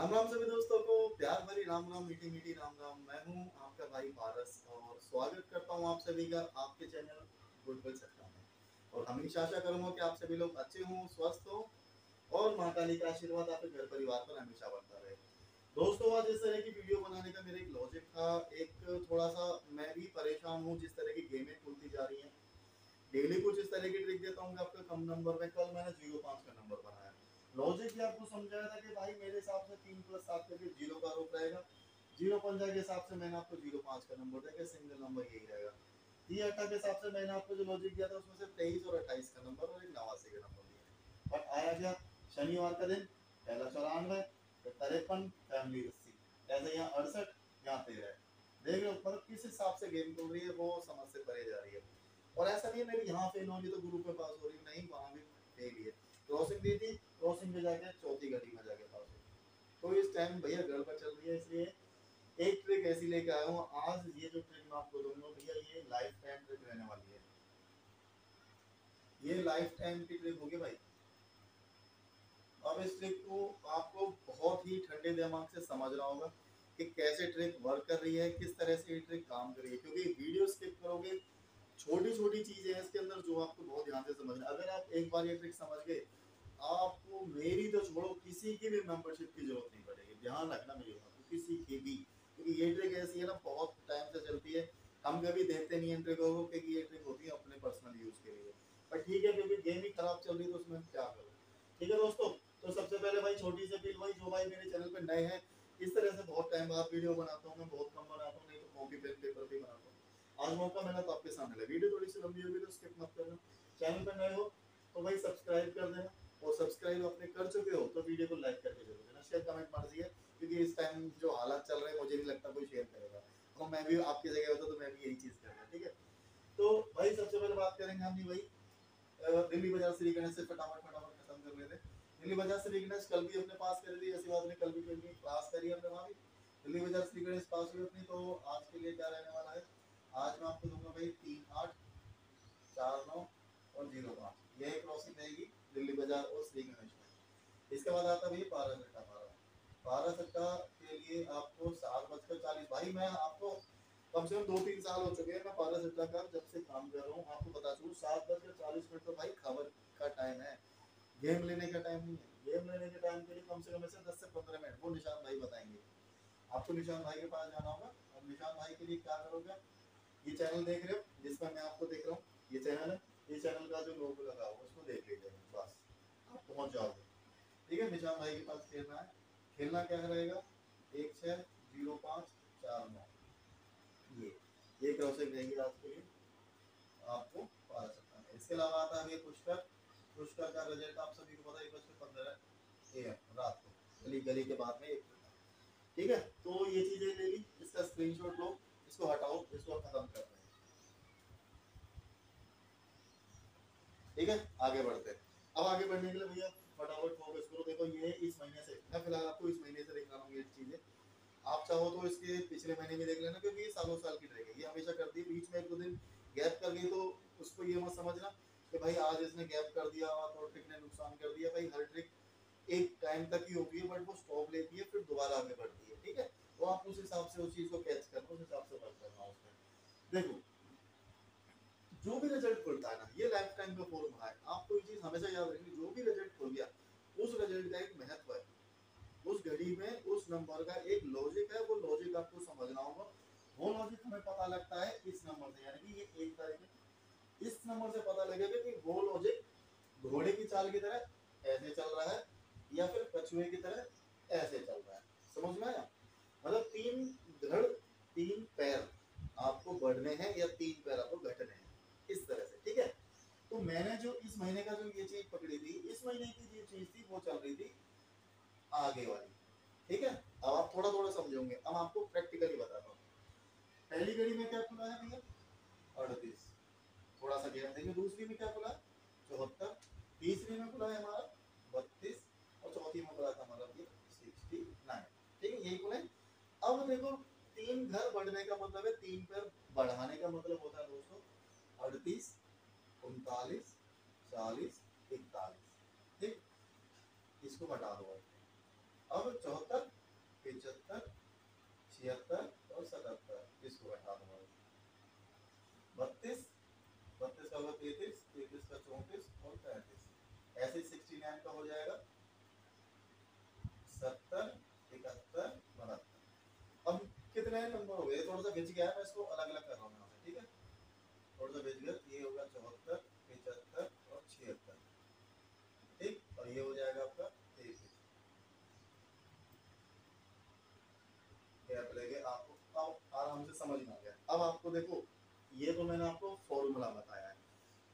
राम राम सभी दोस्तों को प्यार भरी राम राम, मीठी मीठी राम राम। मैं हूं आपका भाई पारस और स्वागत करता हूं आप सभी का आपके चैनल गुडबल सत्ता में। और हमेशा आशा करूंगा कि आप सभी लोग अच्छे हों, स्वस्थ हों और माँ काली का आशीर्वाद आपके घर परिवार पर हमेशा बनता रहे। दोस्तों, आज इस तरह की वीडियो बनाने का मेरा एक लॉजिक था। एक थोड़ा सा मैं भी परेशान हूँ जिस तरह की गेमें खुलती जा रही हैं। डेली कुछ इस तरह की ट्रिक देता हूँ आपका कम नंबर में। कल मैंने 05 का नंबर बनाया। लॉजिक ही आपको समझाया था कि भाई मेरे हिसाब से 3 + 7 करके 0 का रूप रहेगा, 0 5 के हिसाब से मैंने आपको 05 का नंबर दिया कि सिंगल नंबर यही रहेगा। 3 8 के हिसाब से मैंने आपको जो लॉजिक दिया था उसमें से 23 और 28 का नंबर और एक 89 का नंबर दिया। बट आया गया शनिवार का दिन, पहला 94, फिर 53, फैमिली 80, ऐसे यहाँ 68, यहाँ 13। देख लो पर किस हिसाब से गेम चल रही है वो समझ से परे जा रही है। और ऐसा नहीं है मेरी यहाँ फेल होगी तो ग्रुप में पास हो रही, नहीं वहाँ भी फेल है। क्रॉसिंग दी थी, क्रॉसिंग में जाके चौथी गली में जाके पास हो। तो इस टाइम भैया गड़बड़ चल रही है, इसलिए एक ट्रिक ऐसी लेके आया हूँ आज। ये जो ट्रिक मैं आपको दूंगा भैया ये लाइफ टाइम ट्रिक रहने वाली है। ये लाइफ टाइम की ट्रिक होगी भाई। अब इस ट्रिक को आपको बहुत ही ठंडे दिमाग से समझना होगा कि कैसे ट्रिक वर्क कर रही है, किस तरह से ये ट्रिक काम कर रही है। क्योंकि वीडियो स्किप करोगे, छोटी छोटी चीज़ें हैं इसके अंदर जो आपको बहुत ध्यान से समझना। अगर आप एक बार ये ट्रिक समझ गए आपको मेरी तो छोड़ो किसी की भी मेंबरशिप की जरूरत नहीं पड़ेगी। ध्यान रखना मेरी बात को, किसी की भी, क्योंकि ये ट्रिक ऐसी है ना बहुत टाइम से चलती है। हम कभी देखते नहीं इन ट्रिकों को क्योंकि ये ट्रिक होती है अपने पर्सनल यूज़ के लिए। पर ठीक है, क्योंकि गेम ही खराब चल रही है तो उसमें क्या करूँ। ठीक है दोस्तों, तो सबसे पहले भाई छोटी सी अपील, भाई जो भाई मेरे चैनल पर नए हैं, इस तरह से बहुत टाइम बाद वीडियो बनाता हूँ मैं, बहुत कम बनाता हूँ, नहीं तो कॉपी पेन पेपर भी बनाता हूँ। आज मौका मिला तो आपके सामने वीडियो थोड़ी सी लंबी होगी तो स्किप मत करना। चैनल पर नए हो तो भाई सब्सक्राइब कर देना, और सब्सक्राइब आपने कर चुके हो तो वीडियो को लाइक करके जरूर देना। शेयर कमेंट मार दीजिए क्योंकि इस टाइम जो हालात चल रहे हैं मुझे नहीं लगता कोई शेयर करेगा, और मैं भी आपकी जगह होता तो मैं भी यही चीज़ करता। ठीक है, तो भाई सबसे पहले बात करेंगे हम भाई दिल्ली बाजार श्री गणेश से। फटाफट खत्म कर लेते हैं। दिल्ली बाजार श्री गणेश कल भी अपने पास कर दी, ऐसी बात नहीं कल भी कोई पास करी हमने, वहाँ भी दिल्ली बाजार श्री गणेश पास हुई अपनी। तो आज के लिए क्या रहने वाला है, आज मैं आपको दूंगा भाई 3 8 4 9 और 0 5। यह क्रॉसिंग रहेगी दिल्ली बाजार और श्री गणेश में। इसके बाद आता है भैया 12 सट्टा के लिए आपको 7 बजकर 40। भाई मैं आपको कम से कम 2 3 साल हो चुके हैं मैं 12 सट्टा का जब से काम कर रहा हूँ आपको बता चलूँ। 7 बजकर 40 मिनट तो भाई खबर का टाइम है, गेम लेने का टाइम नहीं है। गेम लेने के टाइम के लिए कम से कम ऐसे 10 से 15 मिनट वो निशान भाई बताएंगे। आपको निशान भाई के पास जाना होगा। और निशान भाई के लिए क्या करोगे, ये चैनल देख रहे हो जिसमें मैं आपको देख रहा हूँ, ये चैनल है, ये चैनल का जो लोगो लगा हुआ उसको देख लीजिए, बस आप पहुँच जाओगे। ठीक है, निशान भाई के पास खेलना है। खेलना क्या रहेगा, 1 6 0 5 4 9 ये क्रॉसिंग रहेगी आज के लिए आपको 12 सट्टा में। इसके अलावा आता है ये पुष्कर का रिजल्ट आप सभी को पता है 1 बजकर 15 AM रात को, गली के बाद में एक। ठीक है, तो ये चीज़ें ले ली, इसका स्क्रीन शॉट लो, इसको हटाओ, इसको खत्म कर रहे हैं। ठीक है, आगे बढ़ते हैं। अब आगे बढ़ने के लिए भैया फटाफट फोकस करो। देखो ये इस महीने से मैं फिलहाल आपको इस महीने से दिखा रहा हूँ ये चीज़ें। आप चाहो तो इसके पिछले महीने भी देख लेना क्योंकि ये सालों साल की ट्रिक है, ये हमेशा करती है। बीच में 1 2 दिन गैप कर गई तो उसको ये मत समझना कि भाई आज इसने गैप कर दिया तो ट्रिक ने नुकसान कर दिया। भाई हर ट्रिक एक टाइम तक ही होती है, बट वो स्टॉप लेती है फिर दोबारा आगे बढ़ती है। ठीक है, तो आप उस हिसाब से उस चीज़ को कैच करना, उस हिसाब से वर्क करना उसमें। देखो जो भी रिजल्ट खुलता है ना, ये लाइफ टाइम का फॉर्मूला है। आपको ये चीज़ हमेशा याद रखनी, जो भी रिजल्ट खुल गया उस रिजल्ट का एक महत्व है, उस घड़ी में उस नंबर का एक लॉजिक है। वो लॉजिक आपको समझना होगा। वो लॉजिक हमें पता लगता है इस नंबर से, यानी कि ये एक तारीख इस नंबर से पता लगेगा कि वो लॉजिक घोड़े की चाल की तरह ऐसे चल रहा है या फिर कछुए की तरह ऐसे चल रहा है। समझ में आया, मतलब 3 धड़ 3 पैर आपको बढ़ने हैं या 3 पैर आपको घटने हैं, इस तरह से। ठीक है, तो मैंने जो इस महीने का जो ये चीज पकड़ी थी, इस महीने की जो चीज थी वो चल रही थी आगे वाली। ठीक है, अब आप थोड़ा थोड़ा समझोगे। अब आपको प्रैक्टिकली बताता हूँ। पहली घड़ी में क्या खुला है भैया 38, थोड़ा सा ध्यान देंगे। दूसरी में क्या खुला 74, तीसरी में खुला है हमारा 32 और चौथी में खुला था हमारा 69। ठीक है, यही खुला है। अब देखो 3 घर बढ़ने का मतलब है 3 पैर बढ़ाने का मतलब होता है दोस्तों 38 39 40 41। ठीक, इसको हटा दो। अब 74 59 का हो जाएगा 70, 71, 72। अब कितने नंबर हो गए? थोड़ा सा भिज गया है, मैं इसको अलग अलग कर रहा हूँ। ठीक है, थोड़ा सा भिज गया। ये होगा 74, 75 और 76। ठीक, और ये हो जाएगा आपका 83। आपको आराम से समझ में आ गया। अब आपको देखो, ये तो मैंने आपको फॉर्मूला बताया है,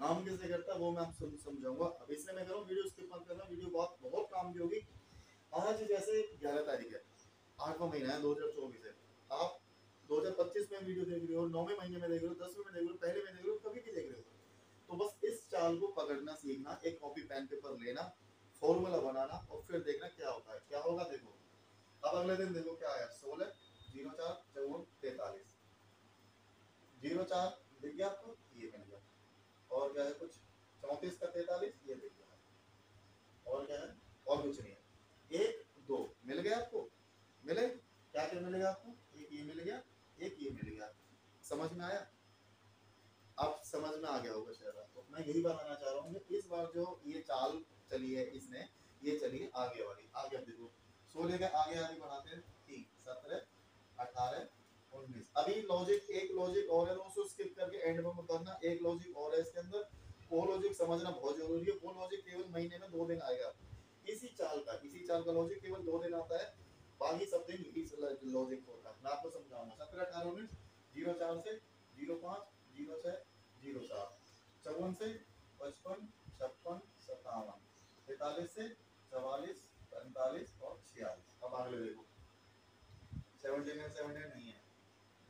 काम कैसे करता है वो मैं आपको समझाऊंगा। अब इसलिए मैं कह रहा हूं वीडियो स्किप मत करना, वीडियो बहुत बहुत काम की होगी। आज जैसे 11 तारीख है, 8वां महीना है 2024 है। आप 2025 में वीडियो देख रहे हो, 9वें महीने में देख रहे हो, 10वें में देख रहे हो, पहले में देख रहे हो, कभी भी देख रहे हो, तो बस इस चाल को पकड़ना सीखना। एक कॉपी पेन पेपर लेना, फॉर्मूला बनाना और फिर देखना क्या होता है। क्या होगा देखो, अब अगले दिन देखो क्या आया, 16, 04, 54, 43। 04 मिल गया आपको, ये मिल गया। और क्या है कुछ? 34 का 43 ये मिल गया। और क्या है? और कुछ नहीं है। 1, 2 मिल गया आपको, मिले क्या क्या मिलेगा आपको? एक ये मिल गया, एक ये मिल गया। समझ में आया? आप समझ में आ गया होगा शायद। तो मैं यही बताना चाह रहा हूँ, इस बार जो ये चाल चली है, इसने ये चली है आगे वाली। आगे आप देखो 16 का आगे आगे बढ़ाते हैं 3, 17, 18, 19। अभी लॉजिक, एक लॉजिक और है, उसको स्किप करके एंड में करना। एक लॉजिक और है इसके अंदर, वो लॉजिक समझना बहुत जरूरी है। वो लॉजिक केवल महीने में 2 दिन आएगा, इसी चाल का लॉजिक केवल 2 दिन आता है, बाकी सब दिन इसी लॉजिक होता है। मैं आपको समझाऊंगा। 17, 18, 19 04 से 05, 06, 07, 54 से 55, 57, 43 से 44, 45 और 46। अब अगले देखो 70 नहीं है,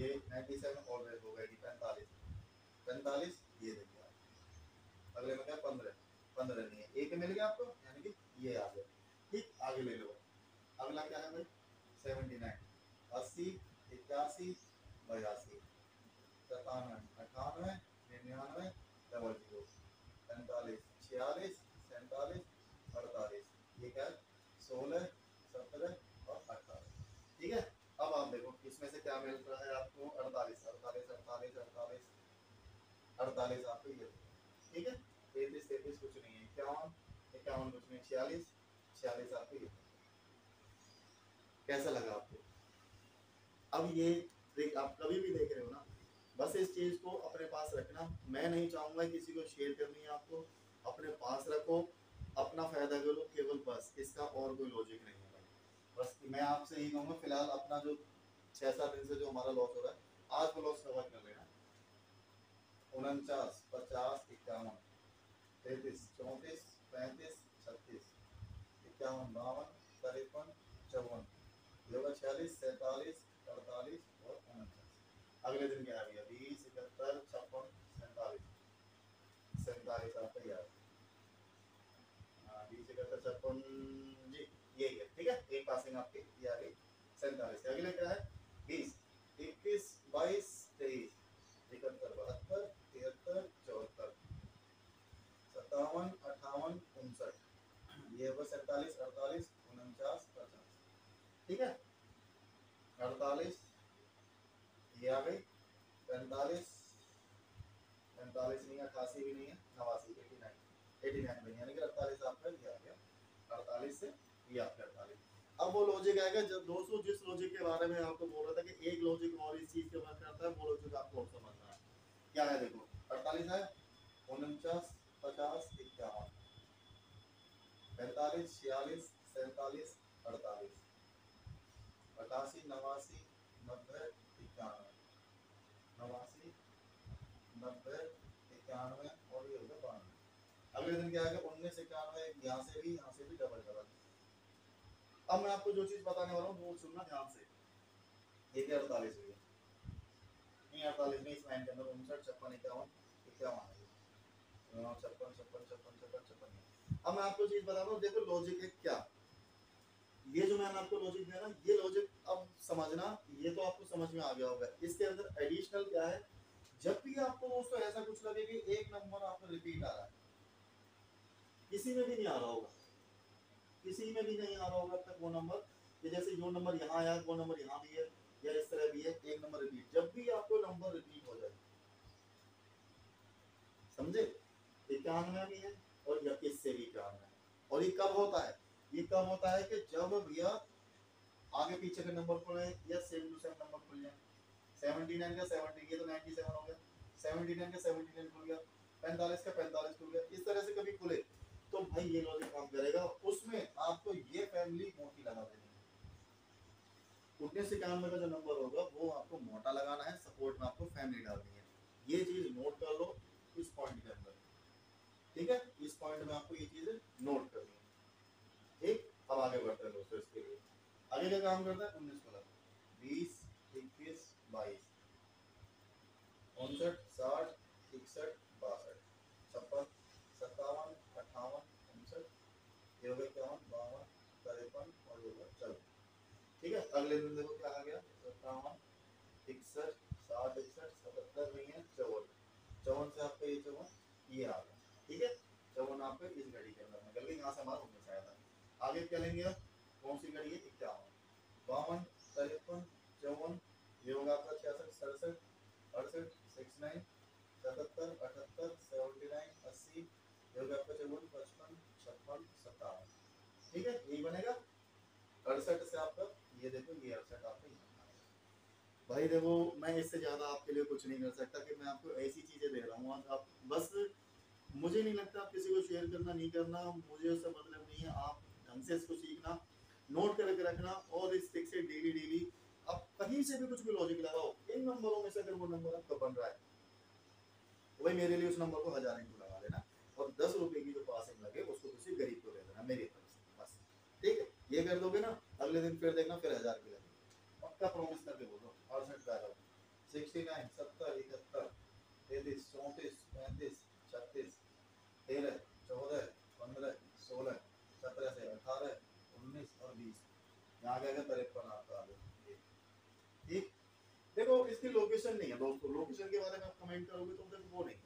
ये 97 ऑलरेडी हो गई 45, ये देख लिया। अगले में क्या 15 नहीं है, एक मिल गया आपको, यानी कि ये आ गया। ठीक, आगे ले लो। अगला क्या है भाई? 79, 80, 81, 82, 93, 98, 00, 45, 46, 47, 48। ये क्या है? 16, 17 और 18। ठीक है, अब आप देखो इसमें से क्या मिल रहा है आपको? 48 आपको ये। ठीक है, 33 कुछ नहीं है, 51 कुछ नहीं, 46 आपको ये। कैसा लगा आपको? अब ये देख, आप कभी भी देख रहे हो ना, बस इस चीज को अपने पास रखना। मैं नहीं चाहूंगा किसी को शेयर करनी है, आपको अपने पास रखो, अपना फायदा करो केवल, बस। इसका और कोई लॉजिक नहीं है बस। मैं आपसे यही कहूँगा, फिलहाल अपना जो 6-7 दिन से जो हमारा लॉस हो रहा है, आज वो लॉस कवर कर लेना। 49, 50, 51, 33, 34, 35, 36, 51, 52, 53, 54, 56, ये होगा 46, 47, 48 और 49। अगले दिन क्या आ गया? 20, 71, 56, 47 आपका यार 20, 71, 56 जी ये है। ठीक है, एक पासिंग आपके ये आ गई 47। अगला क्या है? 20, 21, 22, 23, 71, 72, 73, 58, 59। ये बस 47, 48, 49, 50। ठीक है, 48 ये आ गई, 45 नहीं है, 88 भी नहीं है, 89, 89 भी, यानी कि 48 आपका ये आ गया। 48 से 48। अब वो लॉजिक आएगा जब दोस्तों, जिस लॉजिक के बारे में आपको बोल रहा था कि एक लॉजिक और इस चीज के बात करता है, वो लॉजिक आपको और समझना है। क्या है देखो, 48 है, 49, 50, 51, 45, 46, 47, 48, 89, 90, 91 और ये होगा 92। अगले दिन क्या आएगा? 19, 91, यहाँ से भी डबल। अब मैं आपको जो चीज बताने वाला हूँ वो सुनना ध्यान से। ये 48 हुई, नहीं 48 में इस लाइन के अंदर 59, 56, 51, 56। अब मैं आपको चीज बता रहा हूँ, देखो लॉजिक है क्या। ये जो मैंने आपको लॉजिक दिया ना, ये लॉजिक अब समझना, ये तो आपको समझ में आ गया होगा। इसके अंदर एडिशनल क्या है? जब भी आपको दोस्तों ऐसा कुछ लगे कि एक नंबर आपको रिपीट आ रहा है, किसी में भी नहीं आ रहा होगा, किसी में भी नहीं आ रहा होगा तक वो नंबर, जैसे जो नंबर यहाँ आया वो नंबर यहाँ भी है, या इस तरह भी है, एक नंबर रिपीट। जब भी आपको नंबर रिपीट हो जाए, समझे, 91 भी है और इससे भी 91 है और ये कब होता है? ये कब होता है कि जब भैया आगे पीछे के नंबर खुले या सेम टू सेम नंबर खुल जाए। 79 का 70, ये तो 97 हो गया। 79 का 79 खुल गया, 45 का 45 खुल गया। इस तरह से कभी खुले तो भाई ये लॉजिक काम करेगा, उसमें आपको ये फैमिली मोटी लगा देनी है। 1991 का जो नंबर होगा वो आपको मोटा लगाना है, सपोर्ट में आपको फैमिली डालनी है। ये चीज नोट कर लो इस पॉइंट के अंदर, ठीक है? इस पॉइंट में आपको ये चीजें नोट करनी है, ठीक? अब आगे बढ़ते हैं दोस्तों। इसके लिए आगे क्या काम करता है? 19, 20, 21, 22, 59, 60, 61, 62, 58, 59, 51, 53 और ये चलो, ठीक है? अगले दिन देखो क्या आ गया, 57, 61, 60, 61, 77 नहीं है, 54 से आपका ये 54 ये आ गया, ठीक है? 54 आपका इस घड़ी के अंदर निकल गई, यहाँ से हमारा होने से आया था। आगे क्या लेंगे आप? कौन सी घड़ी है? 51, 52, 53, 54 ये होगा आपका 66, 67, 68, 79, 80 ये होगा आपका 54, 55, 56, 57, ठीक है? यही बनेगा। 68 से आपका ये देखो ये 68 आपका यहाँ आएगा। भाई देखो मैं इससे ज़्यादा आपके लिए कुछ नहीं कर सकता कि मैं आपको ऐसी चीज़ें दे रहा हूँ, आप बस, मुझे नहीं लगता आप किसी को शेयर करना नहीं करना, मुझे उससे मतलब नहीं है। आप ढंग से इसको सीखना, नोट करके रखना और इस ट्रिक से डेली आप कहीं से भी कुछ भी लॉजिक लगाओ इन नंबरों में से, अगर वो नंबर आपका बन रहा है तो भाई मेरे लिए उस नंबर को 1000 इनटू लगा लेना और 10 रुपए की जो पासिंग लगे उसको किसी गरीब को दे देना मेरी तरफ से, बस, ठीक है? ये कर दोगे ना, अगले दिन फिर देखना फिर 1000 की लगेगी, पक्का प्रॉमिस करके बोलो। 68, 69, 70, 71, 33, 34, 35, 36, 37, 18, 19 और 20 यहाँ क्या क्या 53 आपका आ गया, ठीक? देखो इसकी लोकेशन नहीं है दोस्तों, लोकेशन के बारे में आप कमेंट करोगे तो फिर वो नहीं,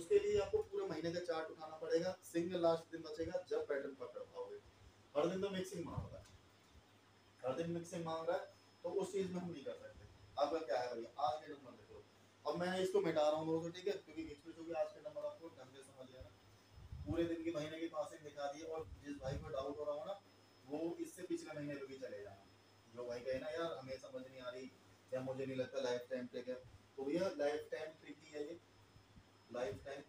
उसके लिए आपको पूरे महीने का चार्ट उठाना पड़ेगा। सिंगल लास्ट दिन बचेगा जब पैटर्न पकड़ पाओगे। हर दिन तो मिक्सिंग मांग रहा है, हर दिन मिक्सिंग मांग रहा है, तो उस चीज़ में हम नहीं कर सकते। अब क्या है भैया, आज के नंबर देखो, अब मैं इसको मिटा रहा हूँ दोस्तों, ठीक है? क्योंकि घिचपिच होगी। आज के नंबर आपको ढंग से समझ लेना, पूरे दिन की महीने की पासिंग दिखा दी है। और जिस भाई को डाउट हो रहा हो ना, वो इससे पिछले महीने पर भी चले जाना। जो भाई कहे ना यार हमें समझ नहीं आ रही या मुझे नहीं लगता लाइफ टाइम ट्रिक है, तो भैया लाइफ टाइम ट्रिक ही है ये, लाइफ टाइम,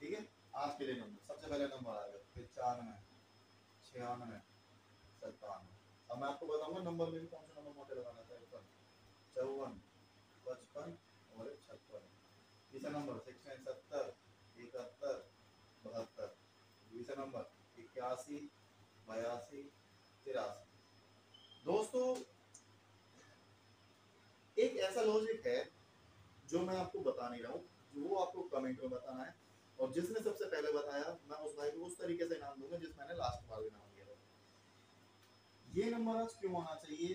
ठीक है? आज के लिए नंबर सबसे पहले नंबर आ गया 95, 96, 97। अब मैं आपको बताऊंगा नंबर में भी कौन सा नंबर मोटे लगाना था। 54, 55 और 56 तीसरा नंबर 69, 70, 71, 72 दूसरा नंबर 81, 82, 83। दोस्तों एक ऐसा लॉजिक है जो मैं आपको बता नहीं रहा हूँ, वो आपको कमेंट में बताना है, और जिसने सबसे पहले बताया मैं उस भाई को उस तरीके से इनाम दूंगा जिस मैंने लास्ट बार भी नाम दिया था। ये नंबर आज क्यों आना चाहिए,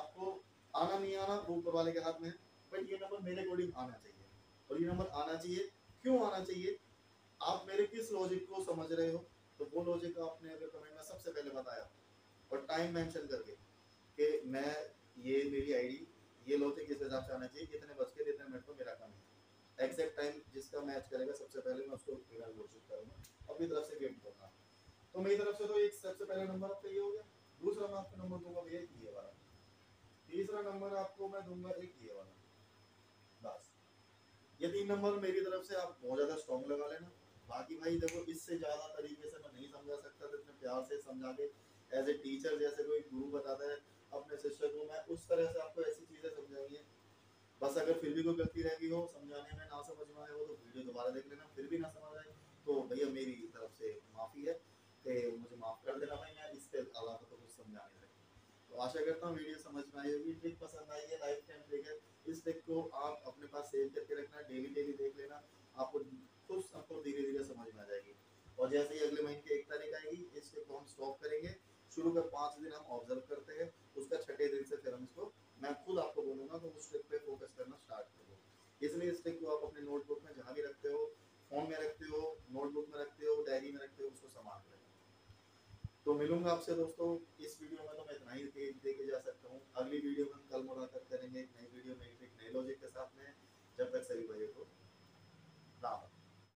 आपको आना नहीं आना वो ऊपर वाले के हाथ में है, बट ये नंबर मेरे अकॉर्डिंग आना चाहिए। और ये नंबर आना चाहिए, क्यों आना चाहिए? आप मेरे किस लॉजिक को समझ रहे हो, तो वो लॉजिक आपने अगर कमेंट में सबसे पहले बताया और टाइम मैंशन करके कि मैं ये मेरी आईडी ये लॉजिक इस हिसाब से आना चाहिए, इतने बज के इतने मिनट को मेरा काम है। एग्जैक्ट टाइम जिसका मैच करेगा सबसे पहले मैं उसको विनर घोषित करूँगा, अपनी तरफ से गिफ्ट दूंगा। तो मेरी तरफ से तो एक सबसे पहला नंबर आपका ये हो गया, दूसरा मैं आपको नंबर दूंगा भैया ये वाला, तीसरा नंबर आपको मैं दूंगा एक ये वाला, बस। ये 3 नंबर मेरी तरफ से आप बहुत ज़्यादा स्ट्रॉन्ग लगा लेना। बाकी भाई देखो इससे ज़्यादा तरीके से मैं नहीं समझा सकता, तो इतने प्यार से समझा के एज ए टीचर जैसे कोई गुरु बताता है अपने शिष्य को, मैं उस तरह से आपको ऐसी चीज़ें समझाई हैं। बस अगर फिर भी कोई गलती रह गई हो, समझाने में ना समझ में आए हो, तो वीडियो दोबारा देख लेना, फिर भी ना समझ आए तो भैया मेरी तरफ से माफ़ी है कि मुझे माफ़ कर देना भाई, मैं इसके अलावा तो कुछ समझा नहीं सकता। तो आशा करता हूँ वीडियो समझ में आई होगी, ट्रिक पसंद आई है, लाइफ टाइम ट्रिक है। इस ट्रिक को आप अपने पास सेव करके रखना, डेली देख लेना, आपको खुद आपको धीरे-धीरे समझ में आ जाएगी। और जैसे ही अगले महीने की 1 तारीख आएगी इस ट्रिक को हम स्टॉप करेंगे। शुरू का 5 दिन हम ऑब्जर्व करते हैं, उसका 6ठे दिन से फिर हम इसको, मैं खुद आपको बोलूँगा तो उस ट्रिक पे फोकस करना स्टार्ट करो। इसलिए इस ट्रिक को आप अपने नोटबुक में जहाँ भी रखते हो, फोन में रखते हो, नोटबुक में रखते हो, डायरी में रखते हो, उसको संभाल लेना। तो मिलूंगा आपसे दोस्तों इस वीडियो में, तो मैं इतना ही देके जा सकता हूँ। अगली वीडियो में हम कल मुलाकात करेंगे एक नई वीडियो में, एक नए लॉजिक के साथ में। जब तक सभी भाइयों को राम।